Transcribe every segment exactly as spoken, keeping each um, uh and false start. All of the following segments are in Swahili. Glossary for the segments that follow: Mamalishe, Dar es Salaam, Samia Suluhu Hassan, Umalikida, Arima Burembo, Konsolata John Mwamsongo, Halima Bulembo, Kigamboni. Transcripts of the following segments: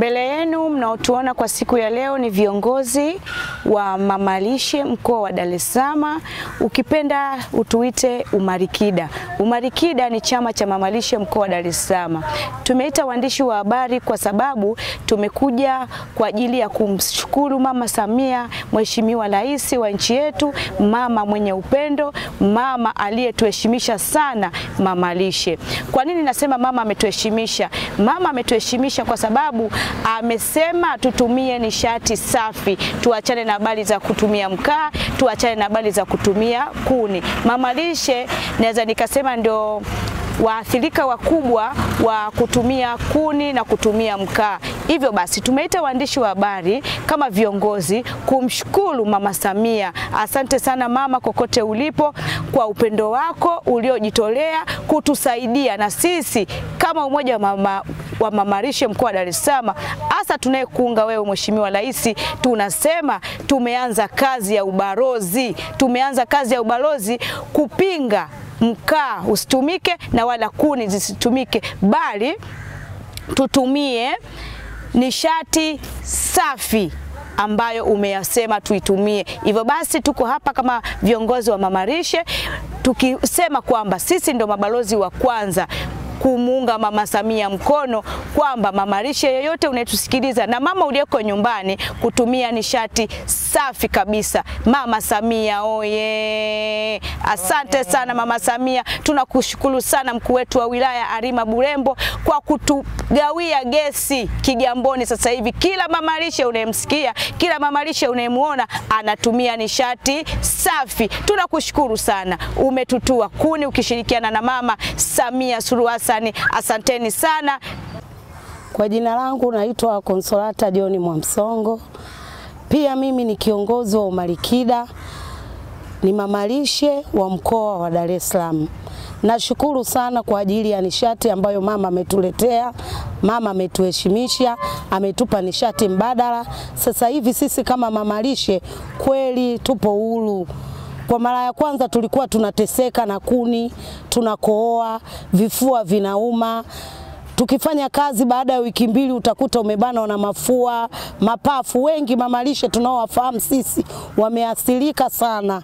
Mbele yenu mnaotuona kwa siku ya leo ni viongozi wa Mamalishe mkoa wa Dar es Salaam, ukipenda utuite Umalikida. Umalikida ni chama cha Mamalishe mkoa wa Dar es Salaam. Tumeita waandishi wa habari kwa sababu tumekuja kwa ajili ya kumshukuru Mama Samia, mheshimiwa rais wa nchi yetu, mama mwenye upendo, mama aliyetuheshimisha sana Mamalishe. Kwa nini nasema mama ametuheshimisha? Mama ametuheshimisha kwa sababu amesema tutumie nishati safi, tuachane na habari za kutumia mkaa, tuachane na habari za kutumia kuni. Mamalishe naweza nikasema ndio waathirika wakubwa wa kutumia kuni na kutumia mkaa. Hivyo basi tumeita waandishi wa habari kama viongozi kumshukuru Mama Samia. Asante sana mama kokote ulipo kwa upendo wako uliojitolea kutusaidia, na sisi kama umoja mama wa Mamalishe mkoa wa Dar es Salaam, hasa tunayekuunga wewe mheshimiwa rais, tunasema tumeanza kazi ya ubalozi. Tumeanza kazi ya ubalozi kupinga mkaa usitumike na wala kuni zisitumike, bali tutumie nishati safi ambayo umeyasema tuitumie. Hivyo basi tuko hapa kama viongozi wa Mamalishe tukisema kwamba sisi ndo mabalozi wa kwanza kumuunga Mama Samia mkono, kwamba Mamalishe yoyote unayetusikiliza na mama uliyeko nyumbani, kutumia nishati safi kabisa. Mama Samia oye! Asante sana Mama Samia, tunakushukuru sana mkuu wetu wa wilaya Arima Burembo kwa kutugawia gesi Kigamboni. Sasa hivi kila Mamalishe unayemsikia, kila Mamalishe unayemuona anatumia nishati safi. Tunakushukuru sana, umetutua kuni ukishirikiana na Mama Samia Suluhu Hassan. Asanteni sana. Kwa jina langu naitwa Konsolata John Mwamsongo. Pia mimi ni kiongozi wa Umalikida, ni Mamalishe wa mkoa wa Dar es Salaam. Nashukuru sana kwa ajili ya nishati ambayo mama ametuletea. Mama ametuheshimisha, ametupa nishati mbadala. Sasa hivi sisi kama Mamalishe kweli tupo huru. Kwa mara ya kwanza tulikuwa tunateseka na kuni, tunakooa, vifua vinauma. Tukifanya kazi baada ya wiki mbili utakuta umebana na mafua, mapafu. Wengi Mamalishe tunaowafahamu sisi wameathirika sana.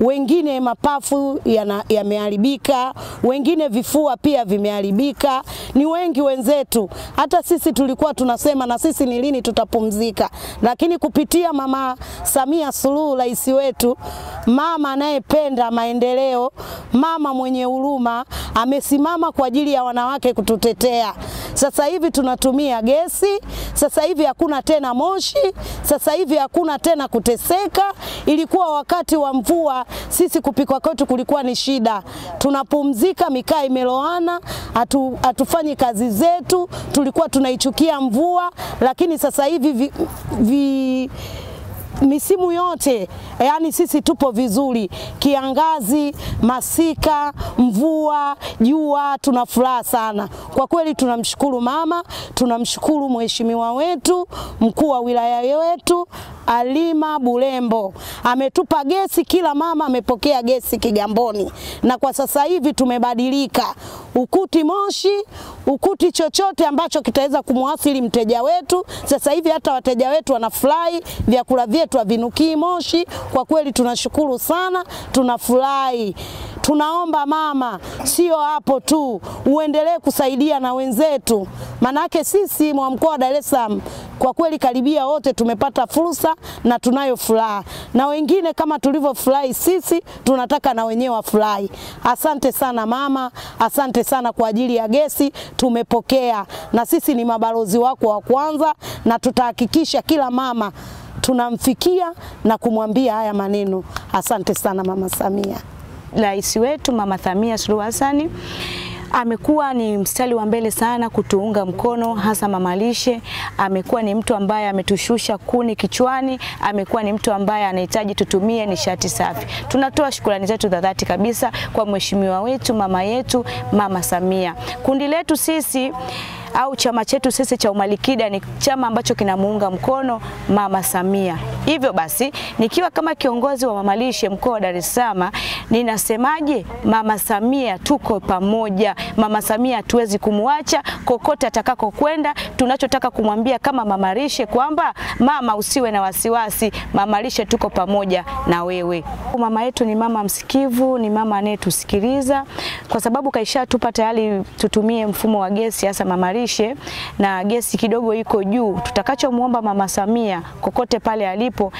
Wengine mapafu yameharibika, wengine vifua pia vimeharibika. Ni wengi wenzetu. Hata sisi tulikuwa tunasema na sisi ni lini tutapumzika. Lakini kupitia Mama Samia Suluhu, rais wetu, mama anayependa maendeleo, mama mwenye huruma, amesimama kwa ajili ya wanawake kututetea. Sasa hivi tunatumia gesi, sasa hivi hakuna tena moshi, sasa hivi hakuna tena kuteseka. Ilikuwa wakati wa mvua sisi kupikwa kwetu kulikuwa ni shida. Tunapumzika, mikaa imeloana, atu, atufanyi kazi zetu, tulikuwa tunaichukia mvua. Lakini sasa hivi vi, vi misimu yote, yani sisi tupo vizuri. Kiangazi, masika, mvua, jua, tunafuraha sana. Kwa kweli tunamshukuru mama, tunamshukuru mheshimiwa wetu, mkuu wa wilaya wetu Halima Bulembo. Ametupa gesi, kila mama amepokea gesi Kigamboni. Na kwa sasa hivi tumebadilika. Ukuti moshi, ukuti chochote ambacho kitaweza kumuathiri mteja wetu. Sasa hivi hata wateja wetu wanafurahi, vyakula vyetu havinuki moshi. Kwa kweli tunashukuru sana, tunafurahi. Tunaomba mama, sio hapo tu, uendelee kusaidia na wenzetu. Manake sisi mwa mkoa wa Dar es Salaam kwa kweli karibia wote tumepata fursa na tunayo furaha. Na wengine kama tulivyofurahi sisi, tunataka na wenyewe wafurahi. Asante sana mama, asante sana kwa ajili ya gesi tumepokea. Na sisi ni mabalozi wako wa kwanza, na tutahakikisha kila mama tunamfikia na kumwambia haya maneno. Asante sana Mama Samia. Rais wetu Mama Samia Suluhu Hassan amekuwa ni mstari wa mbele sana kutuunga mkono, hasa Mamalishe. Amekuwa ni mtu ambaye ametushusha kuni kichwani, amekuwa ni mtu ambaye anahitaji tutumie nishati safi. Tunatoa shukrani zetu za dhati kabisa kwa mheshimiwa wetu, mama yetu, Mama Samia. Kundi letu sisi au chama chetu sisi cha Umalikida ni chama ambacho kinamuunga mkono Mama Samia. Hivyo basi nikiwa kama kiongozi wa Mamalishe mkoa wa Dar es Salaam ninasemaje? Mama Samia tuko pamoja. Mama Samia hatuwezi kumwacha kokota atakako kwenda. Tunachotaka kumwambia kama Mamalishe kwamba mama, usiwe na wasiwasi, Mamalishe tuko pamoja na wewe. Mama yetu ni mama msikivu, ni mama anayetusikiliza kwa sababu kaisha tupa tayari tutumie mfumo wa gesi hasa Mamalishe, na gesi kidogo iko juu. Tutakachomuomba Mama Samia kokote pale alipo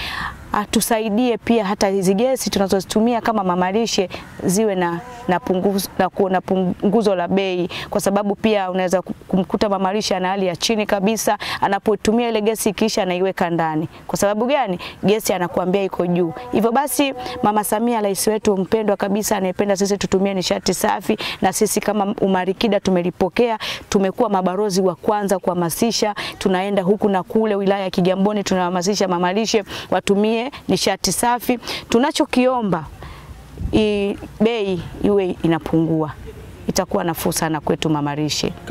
atusaidie pia hata hizi gesi tunazozitumia kama Mamalishe ziwe na na punguzo na kuona punguzo la bei, kwa sababu pia unaweza kumkuta Mamalishe ana hali ya chini kabisa, anapotumia ile gesi kisha anaiweka ndani. Kwa sababu gani? Gesi anakuambia iko juu. Hivyo basi Mama Samia rais wetu mpendwa kabisa, anayependa sisi tutumie nishati safi, na sisi kama Umalikida tumelipokea, tumekuwa mabarozi wa kwanza kuhamasisha, tunaenda huku na kule wilaya ya Kigamboni tunahamasisha Mamalishe watumie nishati safi. Tunachokiomba bei iwe inapungua, itakuwa nafuu sana kwetu Mamalishe.